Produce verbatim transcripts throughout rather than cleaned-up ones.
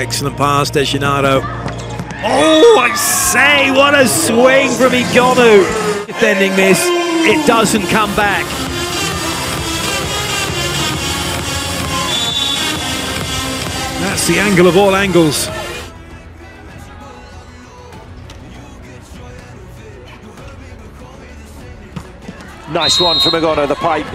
Excellent pass, De Gennaro. Oh, I say, what a swing from Egonu. Defending this, it doesn't come back. That's the angle of all angles. Nice one from Egonu, the pipe.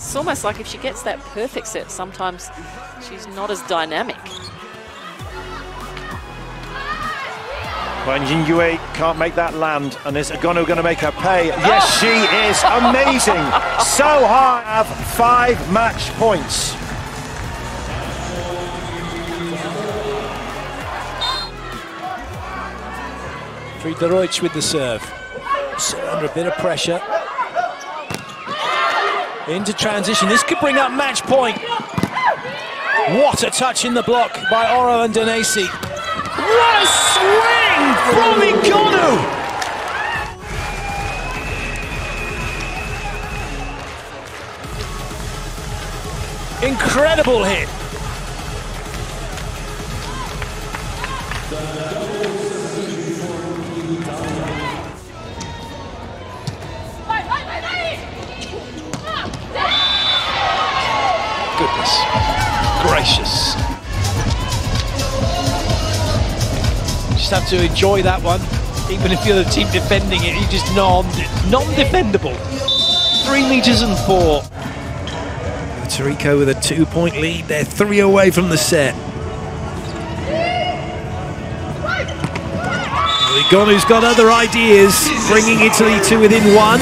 It's almost like if she gets that perfect set, sometimes she's not as dynamic. When Jingyue can't make that land, and is Egonu going to make her pay? Yes, oh. She is amazing. So high, have five match points. Friedrich with the serve. So under a bit of pressure. Into transition. This could bring up match point. What a touch in the block by Orro and Donesi. What a swing from Egonu! Incredible hit. Goodness gracious. Have to enjoy that one, even if you're the team defending it. You just non non-defendable. Three meters and four. Tarico with a two-point lead. They're three away from the set. Egonu's got other ideas, bringing Italy to within one.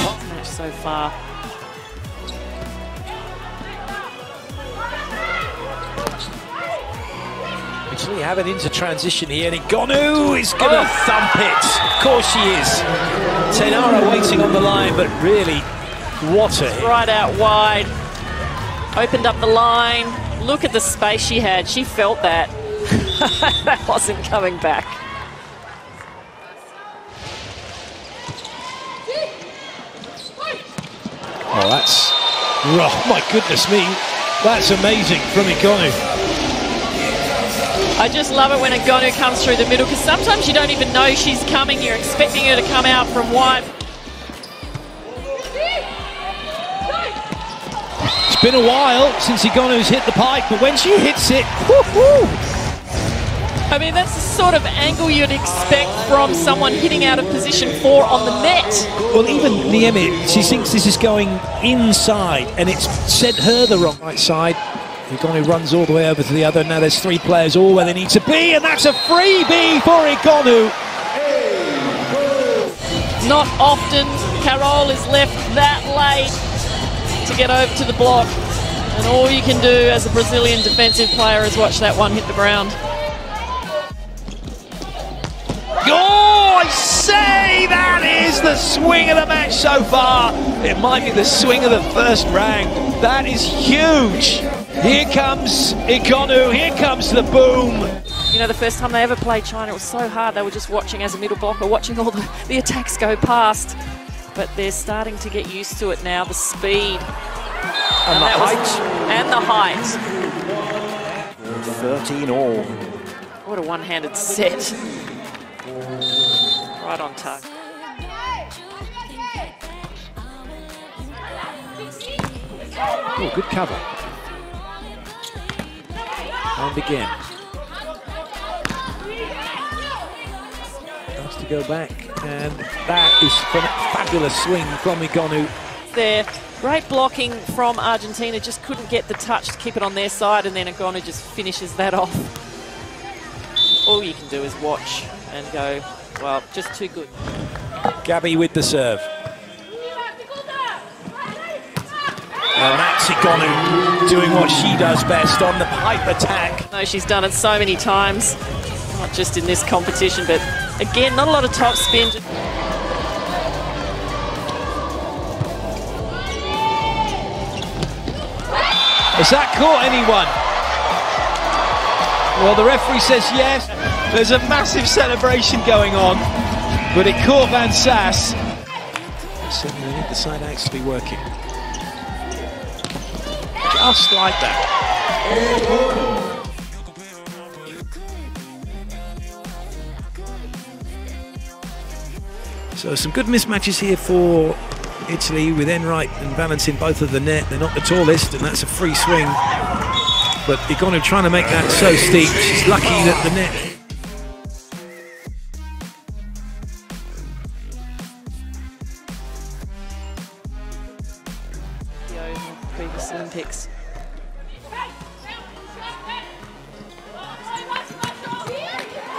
Hot match so far. Italy have it into transition here, and Egonu is going to oh. thump it. Of course she is. Tenara waiting on the line, but really, what a hit. Right out wide, opened up the line. Look at the space she had. She felt that. That wasn't coming back. Oh, that's... Oh, my goodness me. That's amazing from Egonu. I just love it when Egonu comes through the middle, because sometimes you don't even know she's coming. You're expecting her to come out from wide. It's been a while since Egonu's hit the pipe, but when she hits it, woohoo! I mean, that's the sort of angle you'd expect from someone hitting out of position four on the net. Well, even Niemi, she thinks this is going inside, and it's sent her the wrong right side. Egonu runs all the way over to the other. Now there's three players all where they need to be, and that's a freebie for Egonu. Not often Carol is left that late to get over to the block, and all you can do as a Brazilian defensive player is watch that one hit the ground. Oh, I say, that is the swing of the match so far. It might be the swing of the first round. That is huge. Here comes Egonu, here comes the boom. You know, the first time they ever played China, it was so hard. They were just watching as a middle blocker, watching all the, the attacks go past. But they're starting to get used to it now, the speed. And, and the height. Was, and the height. thirteen all. What a one-handed set. Right on target. Oh, good cover. And again. Has to go back, and that is a fabulous swing from Egonu. There, great blocking from Argentina, just couldn't get the touch to keep it on their side, and then Egonu just finishes that off. All you can do is watch and go, well, just too good. Gabby with the serve. And that's Egonu doing what she does best on the pipe attack. No, she's done it so many times, not just in this competition, but again, not a lot of top spin. Has that caught anyone? Well, the referee says yes. There's a massive celebration going on, but it caught Van Sass. Certainly the side actually working. Just like that. So some good mismatches here for Italy, with Enright and balancing both of the net. They're not the tallest, and that's a free swing, but Egonu trying to make that so steep. She's lucky that the net... previous Olympics.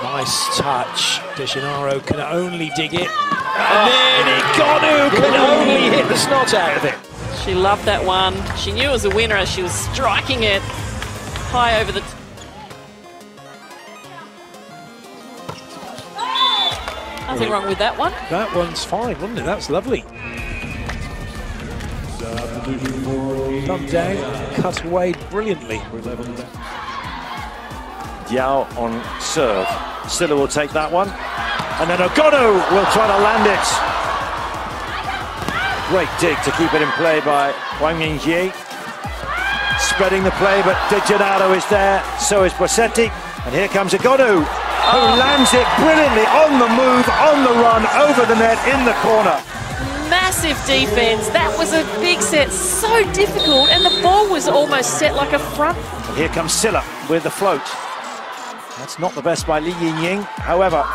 Nice touch. De Gennaro can only dig it. And then Egonu can only hit the snot out of it. She loved that one. She knew it was a winner as she was striking it high over the... T Nothing wrong with that one. That one's fine, wasn't it? That was lovely. Come down, cut away brilliantly. Yao on serve. Silla will take that one. And then Egonu will try to land it. Great dig to keep it in play by Wang Ji. Spreading the play, but De Gennaro is there, so is Bosetti. And here comes Egonu, who lands it brilliantly on the move, on the run, over the net, in the corner. Massive defense. That was a big set, so difficult, and the ball was almost set like a front. And here comes Silla with the float. That's not the best by Li Yingying, however.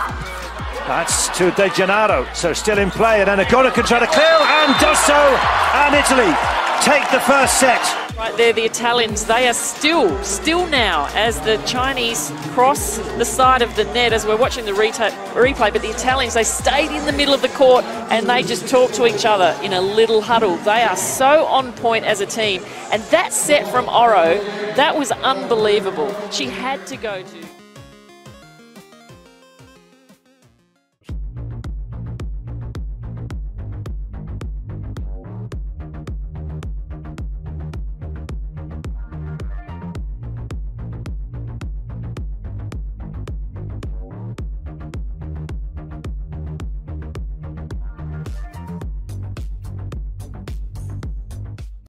That's to De Gennaro, so still in play, and then Egonu can try to clear, and does so, and Italy take the first set. Right there, the Italians, they are still, still now, as the Chinese cross the side of the net, as we're watching the replay, but the Italians, they stayed in the middle of the court, and they just talk to each other in a little huddle. They are so on point as a team, and that set from Orro, that was unbelievable. She had to go to...